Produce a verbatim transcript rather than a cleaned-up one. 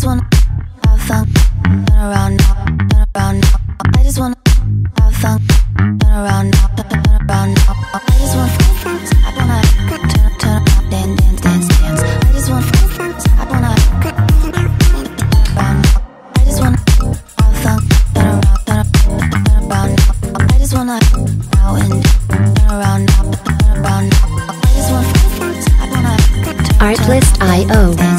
just wanna have fun. Turn around now, turn around now. I just wanna have fun. Turn around now, turn around now. I just want fun. I wanna turn, turn around, dance, dance, dance, dance. I just want fun. I wanna turn around now. I just wanna have fun. Turn around, turn around, turn around now. I just wanna now and turn around now, turn around now. I just want fun. I wanna turn around now. Artlist dot I O